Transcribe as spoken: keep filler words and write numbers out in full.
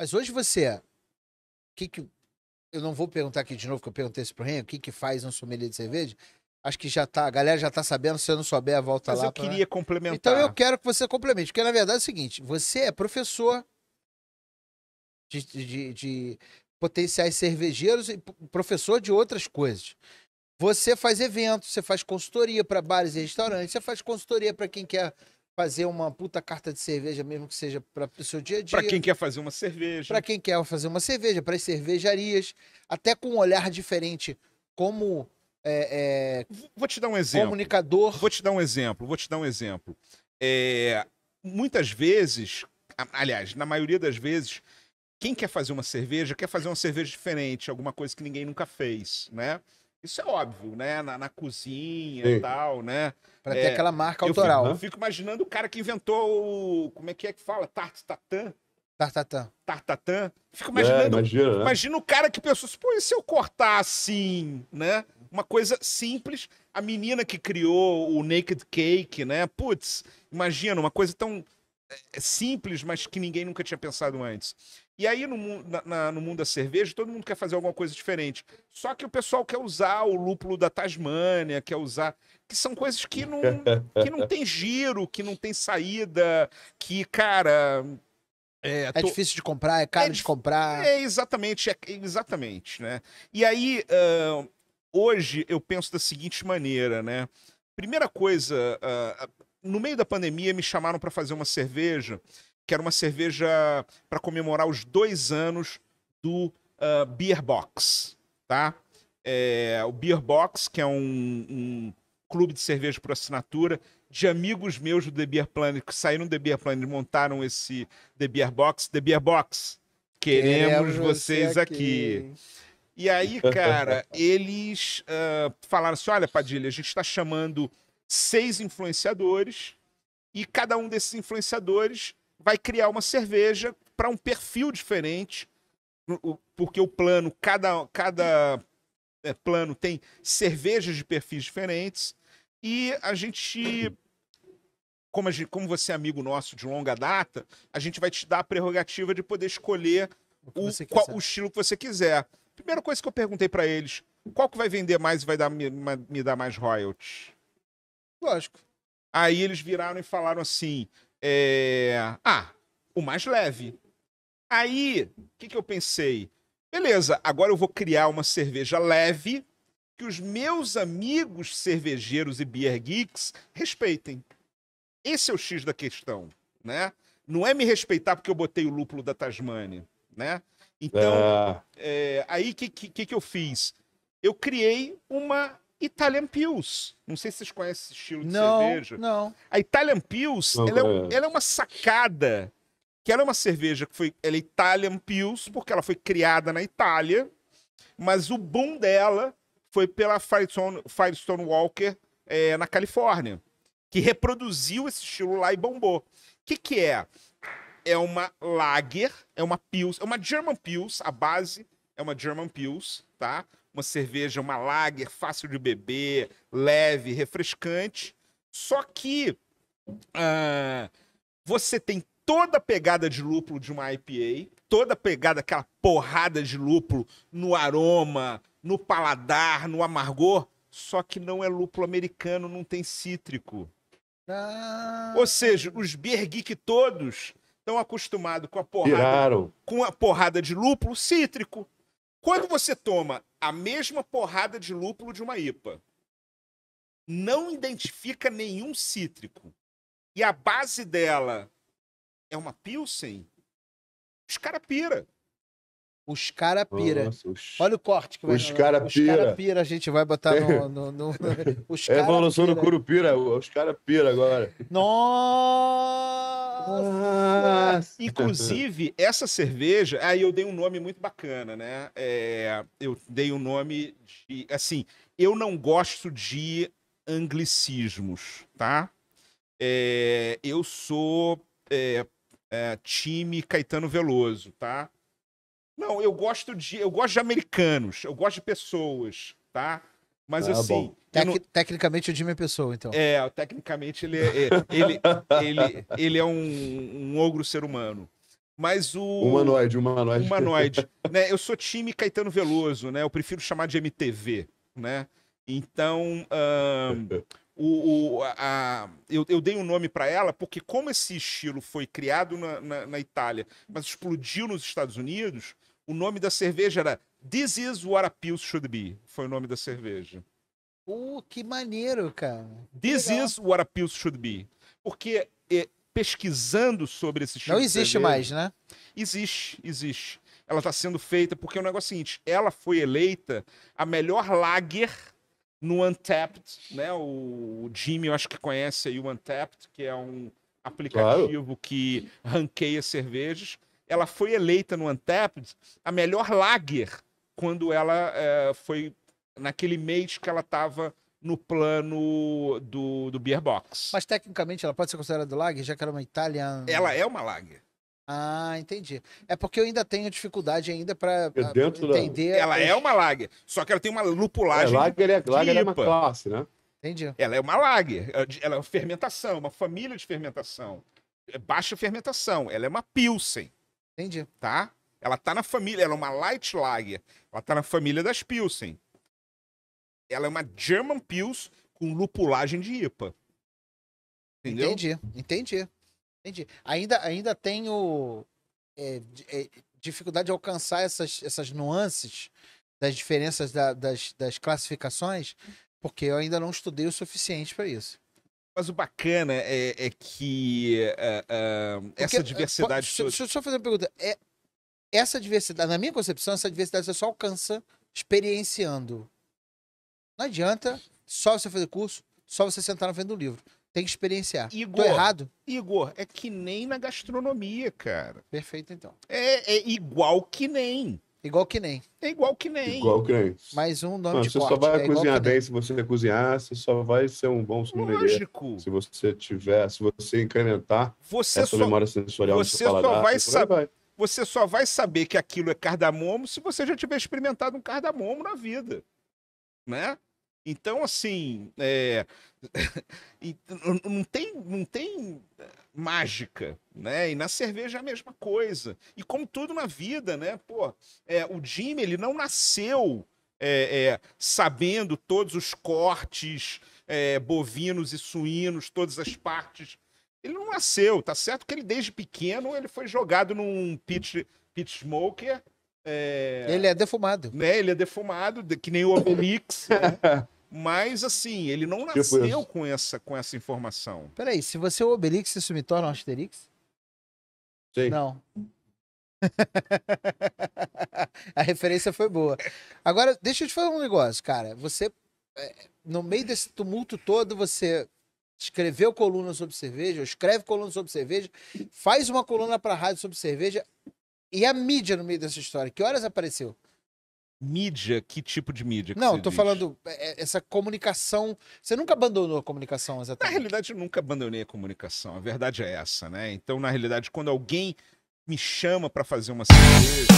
Mas hoje você... Que que, eu não vou perguntar aqui de novo, que eu perguntei isso pro Henrique, o que que faz um sommelier de cerveja? Acho que já tá, a galera já tá sabendo, se eu não souber, a volta Mas lá. Mas eu pra... queria complementar. Então eu quero que você complemente, porque na verdade é o seguinte, você é professor de, de, de potenciais cervejeiros e professor de outras coisas. Você faz eventos, você faz consultoria para bares e restaurantes, você faz consultoria para quem quer fazer uma puta carta de cerveja, mesmo que seja para o seu dia a dia. Para quem quer fazer uma cerveja. Para quem quer fazer uma cerveja, para as cervejarias, até com um olhar diferente como... É, é... Vou te dar um exemplo. Comunicador. Vou te dar um exemplo, vou te dar um exemplo. É... Muitas vezes, aliás, na maioria das vezes, quem quer fazer uma cerveja, quer fazer uma cerveja diferente, alguma coisa que ninguém nunca fez, né? Isso é óbvio, né? Na, na cozinha e tal, né? Pra é... ter aquela marca autoral. Eu fico, eu fico imaginando o cara que inventou o... Como é que é que fala? Tarte tatin? Tartatã. Tartatã. Fico imaginando. É, imagina, né? Imagina o cara que pensou assim, pô, e se eu cortar assim, né? Uma coisa simples. A menina que criou o Naked Cake, né? Putz, imagina, uma coisa tão simples, mas que ninguém nunca tinha pensado antes. E aí, no, na, na, no mundo da cerveja, todo mundo quer fazer alguma coisa diferente. Só que o pessoal quer usar o lúpulo da Tasmânia, quer usar... Que são coisas que não, que não tem giro, que não tem saída, que, cara... É, tô... é difícil de comprar, é caro é, de comprar. É, exatamente, é, exatamente, né? E aí, uh, hoje, eu penso da seguinte maneira, né? Primeira coisa, uh, no meio da pandemia, me chamaram para fazer uma cerveja, que era uma cerveja para comemorar os dois anos do uh, Beer Box, tá? É, o Beer Box, que é um, um clube de cerveja por assinatura, de amigos meus do The Beer Planet, que saíram do The Beer Planet, montaram esse The Beer Box. The Beer Box, queremos, queremos vocês aqui. aqui. E aí, cara, eles uh, falaram assim, olha, Padilha, a gente está chamando seis influenciadores e cada um desses influenciadores vai criar uma cerveja para um perfil diferente, porque o plano, cada, cada é, plano tem cervejas de perfis diferentes. E a gente, como, a gente, como você é amigo nosso de longa data, a gente vai te dar a prerrogativa de poder escolher o, o, qual, o estilo que você quiser. Primeira coisa que eu perguntei para eles, qual que vai vender mais e vai dar, me, me dar mais royalties? Lógico. Aí eles viraram e falaram assim, é... ah, o mais leve. Aí, o que, que eu pensei? Beleza, agora eu vou criar uma cerveja leve, que os meus amigos cervejeiros e beer geeks respeitem. Esse é o X da questão, né? Não é me respeitar porque eu botei o lúpulo da Tasmânia, né? Então, ah. é, aí o que, que, que eu fiz? Eu criei uma Italian Pills. Não sei se vocês conhecem esse estilo de não, cerveja. Não. A Italian Pills, não, ela, é, ela é uma sacada, que ela é uma cerveja que foi... Ela é Italian Pills porque ela foi criada na Itália, mas o boom dela... foi pela Firestone, Firestone Walker é, na Califórnia, que reproduziu esse estilo lá e bombou. O que, que é? É uma lager, é uma pils, é uma German pils, a base é uma German pils, tá? Uma cerveja, uma lager, fácil de beber, leve, refrescante. Só que uh, você tem toda a pegada de lúpulo de uma I P A, toda a pegada, aquela porrada de lúpulo no aroma, no paladar, no amargor, só que não é lúpulo americano, não tem cítrico. Ah. Ou seja, os beer geek todos estão acostumados com a porrada, Viraram. com a porrada de lúpulo cítrico. Quando você toma a mesma porrada de lúpulo de uma I P A, não identifica nenhum cítrico. E a base dela é uma Pilsen, os caras piram. Os cara pira. Nossa, os... Olha o corte que vai Os cara os pira. Os cara pira, a gente vai botar no... no, no... Os cara Evolução pira. do Curupira, os cara pira agora. Nossa! Nossa. Inclusive, essa cerveja... Aí eu dei um nome muito bacana, né? É, eu dei um nome de... Assim, eu não gosto de anglicismos, tá? É, eu sou é, é, time Caetano Veloso, tá? Não, eu gosto de eu gosto de americanos, eu gosto de pessoas, tá? Mas ah, assim... Tec não... Tecnicamente o Jimmy é pessoa, então. É, tecnicamente ele é, ele, ele, ele é um, um ogro ser humano. Mas o... Humanoide, humanoide. Humanoide. Né? Eu sou time Caetano Veloso, né? Eu prefiro chamar de M T V, né? Então, uh, o, o, a, eu, eu dei um nome para ela porque como esse estilo foi criado na, na, na Itália, mas explodiu nos Estados Unidos, o nome da cerveja era This is what a Pills should be. Foi o nome da cerveja. Uh, que maneiro, cara. This Legal. Is what a Pills should be. Porque é, pesquisando sobre esse estilo... Não existe cerveja, mais, né? Existe, existe. Ela está sendo feita porque o negócio é o seguinte, ela foi eleita a melhor lager... no Untappd, né? O Jimmy, eu acho que conhece aí o Untappd, que é um aplicativo claro. Que ranqueia cervejas. Ela foi eleita no Untappd a melhor lager quando ela é, foi naquele mês que ela estava no plano do, do Beer Box. Mas tecnicamente ela pode ser considerada lager, já que ela é uma italiana. Ela é uma lager. Ah, entendi. É porque eu ainda tenho dificuldade ainda para entender... Da... Ela as... é uma lager, só que ela tem uma lupulagem... É, lager, é, lager é uma classe, né? Entendi. Ela é uma lager, ela é uma fermentação, uma família de fermentação. Baixa fermentação, ela é uma Pilsen. Entendi. Tá? Ela tá na família, ela é uma light lager, ela tá na família das Pilsen. Ela é uma German Pils com lupulagem de I P A. Entendeu? Entendi, entendi. Entendi. Ainda, ainda tenho é, é, dificuldade de alcançar essas, essas nuances das diferenças da, das, das classificações, porque eu ainda não estudei o suficiente para isso. Mas o bacana é, é que uh, uh, essa porque, diversidade... Uh, toda... Deixa eu só fazer uma pergunta. É, essa diversidade, na minha concepção, essa diversidade você só alcança experienciando. Não adianta só você fazer curso, só você sentar na frente do livro. Tem que experienciar. Igor, tô errado? Igor, é que nem na gastronomia, cara. Perfeito, então. É, é igual que nem. Igual que nem. É igual que nem. Igual que nem. Mais um nome Não, de você corte. Você só vai é cozinhar bem se você cozinhar, você só vai ser um bom sommelier. Lógico. Se você tiver, se você incrementar você essa só, memória sensorial você no seu paladar, só vai saber. Vai. Você só vai saber que aquilo é cardamomo se você já tiver experimentado um cardamomo na vida. Né? Então, assim, é... não, tem, não tem mágica, né? E na cerveja é a mesma coisa. E como tudo na vida, né? Pô, é, o Jimmy, ele não nasceu é, é, sabendo todos os cortes é, bovinos e suínos, todas as partes. Ele não nasceu, tá certo? Que ele, desde pequeno, ele foi jogado num pit, pit smoker. É... Ele é defumado. Né? Ele é defumado, que nem o Obelix. Né? Mas, assim, ele não nasceu com essa, com essa informação. Peraí, se você é o Obelix, isso me torna um Asterix? Sim. Não. A referência foi boa. Agora, deixa eu te falar um negócio, cara. Você, no meio desse tumulto todo, você... escreveu coluna sobre cerveja, escreve coluna sobre cerveja, faz uma coluna para rádio sobre cerveja. E a mídia no meio dessa história? Que horas apareceu? Mídia? Que tipo de mídia? Que não, eu tô diz? falando essa comunicação... Você nunca abandonou a comunicação, exatamente? Na realidade, eu nunca abandonei a comunicação. A verdade é essa, né? Então, na realidade, quando alguém me chama para fazer uma cerveja...